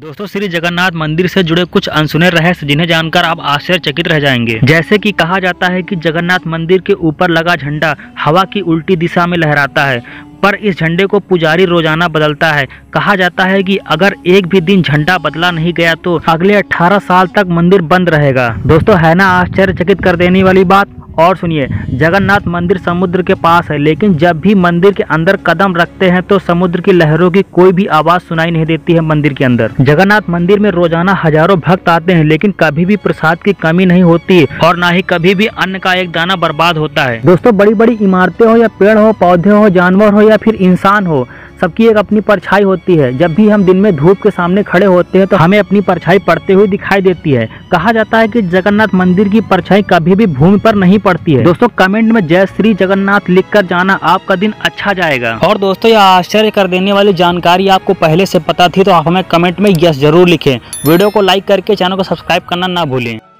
दोस्तों, श्री जगन्नाथ मंदिर से जुड़े कुछ अनसुने रहस्य जिन्हें जानकर आप आश्चर्यचकित रह जाएंगे। जैसे कि कहा जाता है कि जगन्नाथ मंदिर के ऊपर लगा झंडा हवा की उल्टी दिशा में लहराता है, पर इस झंडे को पुजारी रोजाना बदलता है। कहा जाता है कि अगर एक भी दिन झंडा बदला नहीं गया तो अगले 18 साल तक मंदिर बंद रहेगा। दोस्तों, है ना आश्चर्यचकित कर देने वाली बात। और सुनिए, जगन्नाथ मंदिर समुद्र के पास है, लेकिन जब भी मंदिर के अंदर कदम रखते हैं तो समुद्र की लहरों की कोई भी आवाज़ सुनाई नहीं देती है। मंदिर के अंदर जगन्नाथ मंदिर में रोजाना हजारों भक्त आते हैं, लेकिन कभी भी प्रसाद की कमी नहीं होती और ना ही कभी भी अन्न का एक दाना बर्बाद होता है। दोस्तों, बड़ी बड़ी इमारतें हो या पेड़ हो, पौधे हो, जानवर हो या फिर इंसान हो, सबकी एक अपनी परछाई होती है। जब भी हम दिन में धूप के सामने खड़े होते हैं तो हमें अपनी परछाई पड़ते हुए दिखाई देती है। कहा जाता है कि जगन्नाथ मंदिर की परछाई कभी भी भूमि पर नहीं पड़ती है। दोस्तों, कमेंट में जय श्री जगन्नाथ लिखकर जाना, आपका दिन अच्छा जाएगा। और दोस्तों, यह आश्चर्य कर देने वाली जानकारी आपको पहले से पता थी तो आप हमें कमेंट में यस जरूर लिखें। वीडियो को लाइक करके चैनल को सब्सक्राइब करना ना भूलें।